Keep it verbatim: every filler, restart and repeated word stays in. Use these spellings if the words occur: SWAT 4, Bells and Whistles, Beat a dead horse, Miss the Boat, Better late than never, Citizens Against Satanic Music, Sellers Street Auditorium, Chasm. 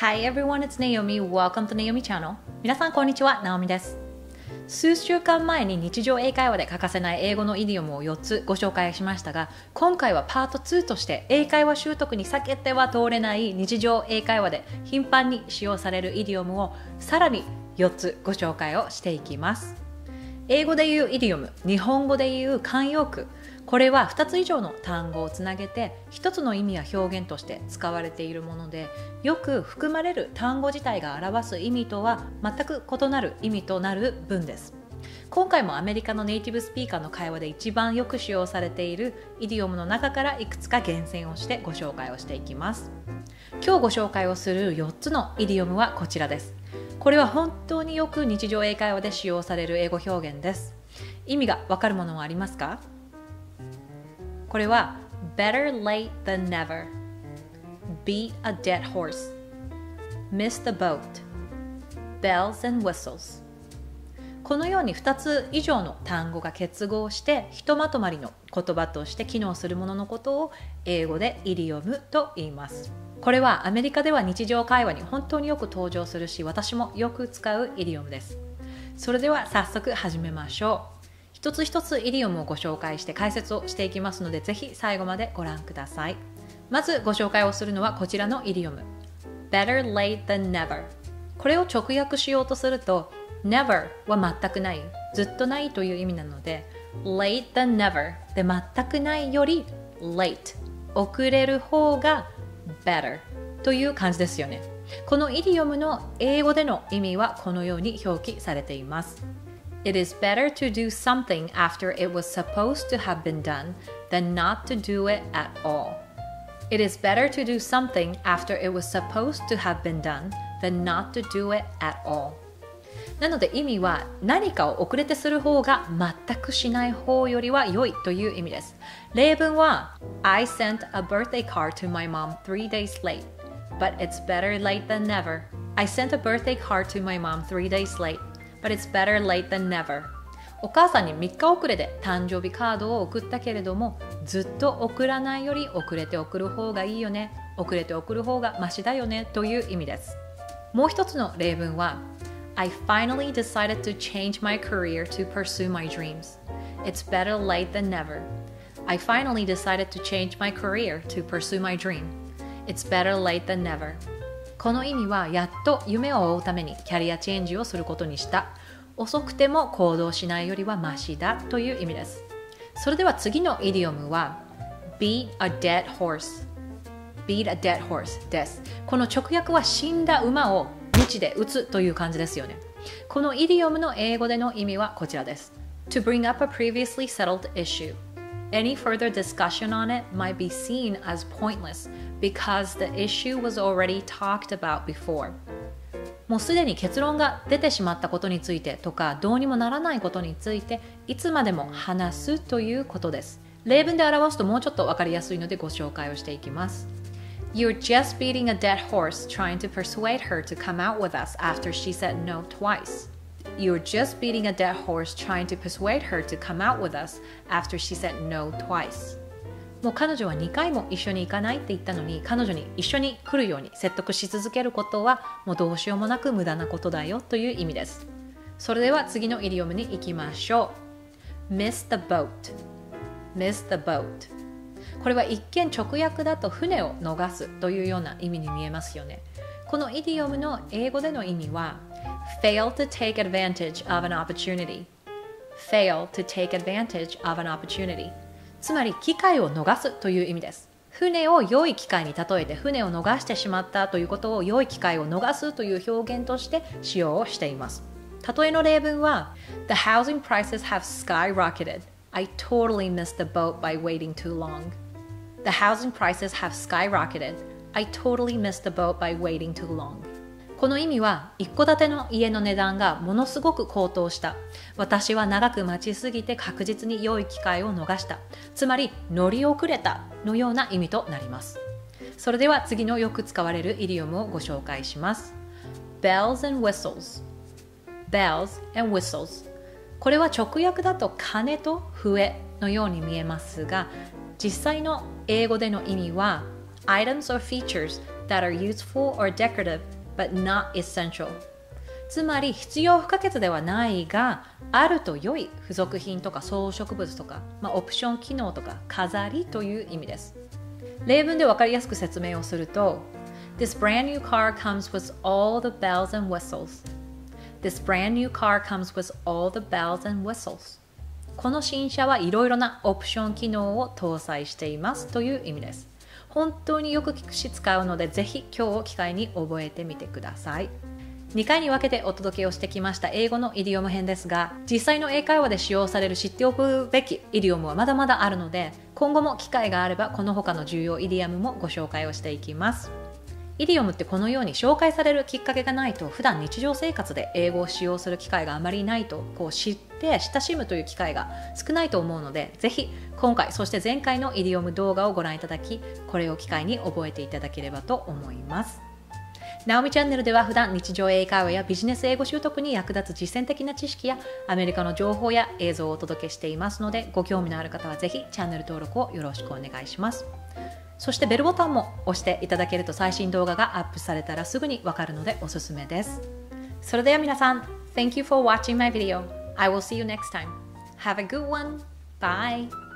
Hi everyone, it's Naomi. Welcome to Naomi Channel. 皆さんこんにちは、Naomi です。数週間前に日常英会話で欠かせない英語のイディオムをよっつご紹介しましたが、今回はパートツーとして英会話習得に避けては通れない日常英会話で頻繁に使用されるイディオムをさらによっつご紹介をしていきます。英語で言うイディオム、日本語で言う慣用句。これはふたつ以上の単語をつなげてひとつの意味や表現として使われているもので、よく含まれる単語自体が表す意味とは全く異なる意味となる文です。今回もアメリカのネイティブスピーカーの会話で一番よく使用されているイディオムの中からいくつか厳選をしてご紹介をしていきます。今日ご紹介をするよっつのイディオムはこちらです。これは本当によく日常英会話で使用される英語表現です。意味がわかるものはありますか？これは better late than never, beat a dead horse, miss the boat, bells and whistles。 このようにふたつ以上の単語が結合してひとまとまりの言葉として機能するもののことを英語でイディオムと言います。これはアメリカでは日常会話に本当によく登場するし、私もよく使うイディオムです。それでは早速始めましょう。一つ一つイディオムをご紹介して解説をしていきますので、ぜひ最後までご覧ください。まずご紹介をするのはこちらのイディオム better late than never。 これを直訳しようとすると never は全くない、ずっとないという意味なので late than never で全くないより late 遅れる方が better という感じですよね。このイディオムの英語での意味はこのように表記されています。It is better to do something after it was supposed to have been done than not to do it at all. It is better to do something after it was supposed to have been done than not to do it at all. なので意味は何かを遅れてする方が全くしない方よりは良いという意味です。例文は I sent a birthday card to my mom three days late, but it's better late than never. I sent a birthday card to my mom three days late.But it's better late than never. お母さんにみっか遅れで誕生日カードを送ったけれども、ずっと送らないより遅れて送る方がいいよね、遅れて送る方がマシだよねという意味です。もう一つの例文は I finally decided to change my career to pursue my dreams. It's better late than never. I finally decided to change my career to pursue my dream. It's better late than never.この意味はやっと夢を追うためにキャリアチェンジをすることにした、遅くても行動しないよりはマシだという意味です。それでは次のイディオムは beat a dead horse beat a dead horse です。この直訳は死んだ馬を鞭で打つという感じですよね。このイディオムの英語での意味はこちらです。 To bring up a previously settled issue. Any further discussion on it might be seen as pointless because the issue was already talked about before. もうすでに結論が出てしまったことについてとか、どうにもならないことについていつまでも話すということです。例文で表すともうちょっとわかりやすいのでご紹介をしていきます。You're just beating a dead horse trying to persuade her to come out with us after she said no twice.You're just beating a dead horse trying to persuade her to come out with us after she said no twice. もう彼女はにかいも一緒に行かないって言ったのに、彼女に一緒に来るように説得し続けることはもうどうしようもなく無駄なことだよという意味です。それでは次のイディオムに行きましょう。Miss the boat. Miss the boat. これは一見直訳だと船を逃すというような意味に見えますよね。このイディオムの英語での意味はFail to take advantage of an opportunity. Fail to take advantage of an opportunity. つまり機会を逃すという意味です。船を良い機会に例えて、船を逃してしまったということを良い機会を逃すという表現として使用をしています。例えの例文は The housing prices have skyrocketed. I totally missed the boat by waiting too long. The housing prices have skyrocketed. I totally missed the boat by waiting too long.この意味は、一戸建ての家の値段がものすごく高騰した。私は長く待ちすぎて確実に良い機会を逃した。つまり、乗り遅れたのような意味となります。それでは次のよく使われるイディオムをご紹介します。bells and whistles bells and whistles これは直訳だと鐘と笛のように見えますが、実際の英語での意味は items or features that are useful or decorative but not essential. つまり必要不可欠ではないが、あると良い付属品とか装飾物とか、まあ、オプション機能とか飾りという意味です。例文でわかりやすく説明をすると、This brand new car comes with all the bells and whistles. This brand new car comes with all the bells and whistles. この新車はいろいろなオプション機能を搭載していますという意味です。本当によく聞くし使うので、ぜひ今日を機会に覚えてみてください。に回に分けてお届けをしてきました英語のイディオム編ですが、実際の英会話で使用される知っておくべきイディオムはまだまだあるので、今後も機会があればこの他の重要イディアムもご紹介をしていきます。イディオムってこのように紹介されるきっかけがないと、普段日常生活で英語を使用する機会があまりないと、こう知って親しむという機会が少ないと思うので、ぜひ今回そして前回のイディオム動画をご覧いただき、これを機会に覚えていただければと思います。ナオミチャンネルでは普段日常英会話やビジネス英語習得に役立つ実践的な知識やアメリカの情報や映像をお届けしていますので、ご興味のある方はぜひチャンネル登録をよろしくお願いします。そしてベルボタンも押していただけると最新動画がアップされたらすぐにわかるのでおすすめです。それでは皆さん、Thank you for watching my video. I will see you next time. Have a good one. Bye.